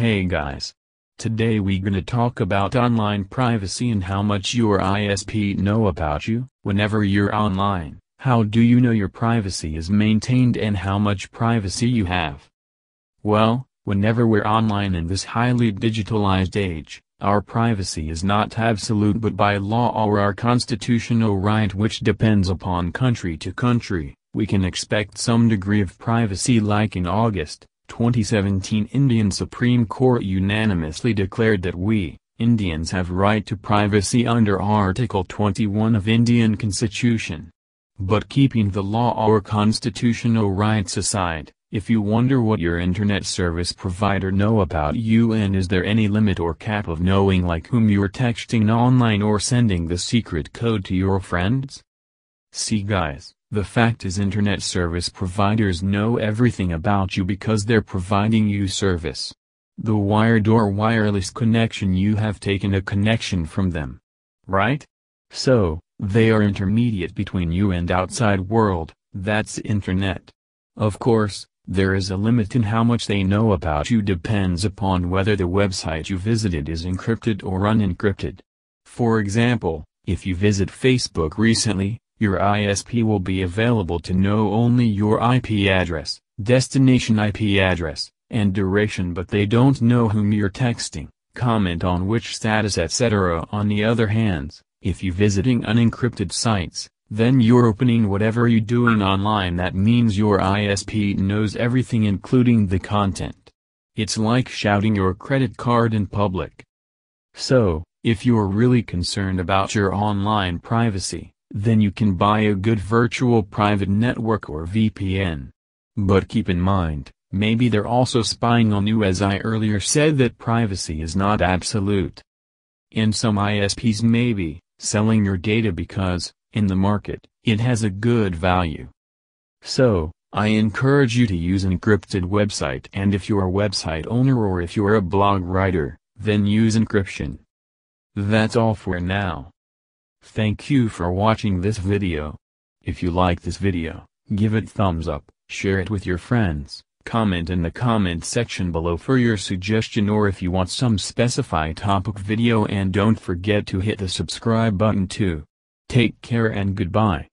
Hey guys. Today we gonna talk about online privacy and how much your ISP know about you. Whenever you're online, how do you know your privacy is maintained and how much privacy you have? Well, whenever we're online in this highly digitalized age, our privacy is not absolute but by law or our constitutional right which depends upon country to country, we can expect some degree of privacy like in August 2017 Indian Supreme Court unanimously declared that we, Indians have right to privacy under Article 21 of Indian Constitution. But keeping the law or constitutional rights aside, if you wonder what your internet service provider know about you and is there any limit or cap of knowing like whom you're texting online or sending the secret code to your friends? See guys. The fact is internet service providers know everything about you because they're providing you service. The wired or wireless connection you have taken a connection from them. Right? So, they are intermediate between you and outside world, that's internet. Of course, there is a limit in how much they know about you depends upon whether the website you visited is encrypted or unencrypted. For example, if you visit Facebook recently, your ISP will be available to know only your IP address, destination IP address, and duration but they don't know whom you're texting, comment on which status etc. On the other hand, if you're visiting unencrypted sites, then you're opening whatever you're doing online that means your ISP knows everything including the content. It's like shouting your credit card in public. So, if you're really concerned about your online privacy, then you can buy a good virtual private network or VPN. But keep in mind, maybe they're also spying on you as I earlier said that privacy is not absolute. And some ISPs may be selling your data because, in the market, it has a good value. So, I encourage you to use encrypted website and if you're a website owner or if you're a blog writer, then use encryption. That's all for now. Thank you for watching this video. If you like this video, give it thumbs up, share it with your friends, comment in the comment section below for your suggestion or if you want some specified topic video and don't forget to hit the subscribe button too. Take care and goodbye.